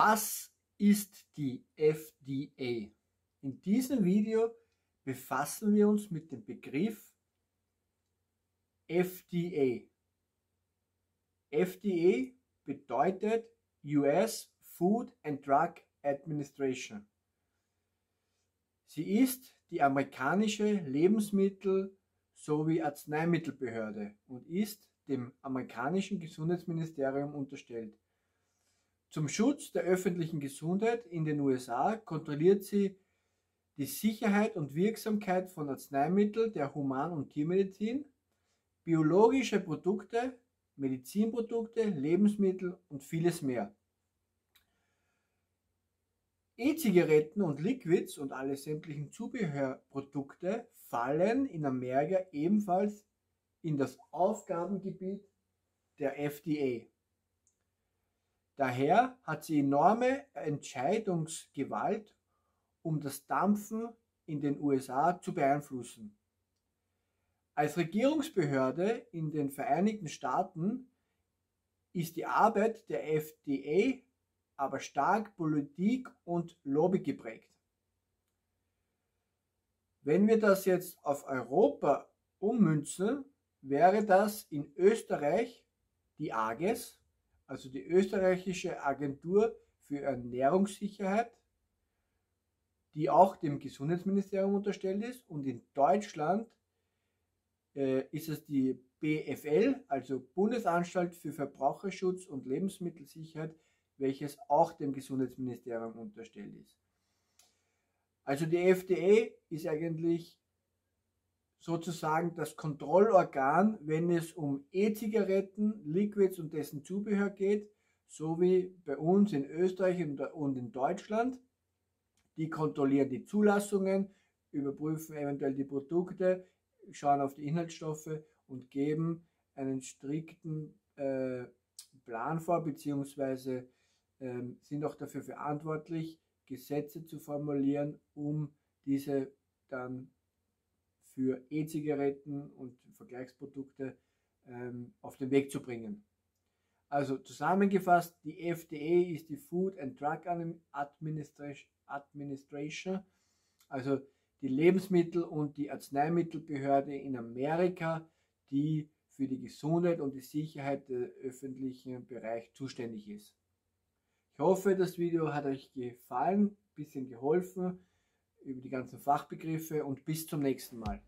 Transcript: Was ist die FDA? In diesem Video befassen wir uns mit dem Begriff FDA. FDA bedeutet US Food and Drug Administration. Sie ist die amerikanische Lebensmittel- sowie Arzneimittelbehörde und ist dem amerikanischen Gesundheitsministerium unterstellt. Zum Schutz der öffentlichen Gesundheit in den USA kontrolliert sie die Sicherheit und Wirksamkeit von Arzneimitteln der Human- und Tiermedizin, biologische Produkte, Medizinprodukte, Lebensmittel und vieles mehr. E-Zigaretten und Liquids und alle sämtlichen Zubehörprodukte fallen in Amerika ebenfalls in das Aufgabengebiet der FDA. Daher hat sie enorme Entscheidungsgewalt, um das Dampfen in den USA zu beeinflussen. Als Regierungsbehörde in den Vereinigten Staaten ist die Arbeit der FDA aber stark politik- und Lobby geprägt. Wenn wir das jetzt auf Europa ummünzen, wäre das in Österreich die AGES, also die österreichische Agentur für Ernährungssicherheit, die auch dem Gesundheitsministerium unterstellt ist, und in Deutschland ist es die BfL, also Bundesanstalt für Verbraucherschutz und Lebensmittelsicherheit, welches auch dem Gesundheitsministerium unterstellt ist. Also die FDA ist eigentlich sozusagen das Kontrollorgan, wenn es um E-Zigaretten, Liquids und dessen Zubehör geht, so wie bei uns in Österreich und in Deutschland. Die kontrollieren die Zulassungen, überprüfen eventuell die Produkte, schauen auf die Inhaltsstoffe und geben einen strikten Plan vor, bzw. sind auch dafür verantwortlich, Gesetze zu formulieren, um diese dann für E-Zigaretten und Vergleichsprodukte auf den Weg zu bringen. Also zusammengefasst, die FDA ist die Food and Drug Administration, also die Lebensmittel- und die Arzneimittelbehörde in Amerika, die für die Gesundheit und die Sicherheit des öffentlichen Bereichs zuständig ist. Ich hoffe, das Video hat euch gefallen, ein bisschen geholfen über die ganzen Fachbegriffe, und bis zum nächsten Mal.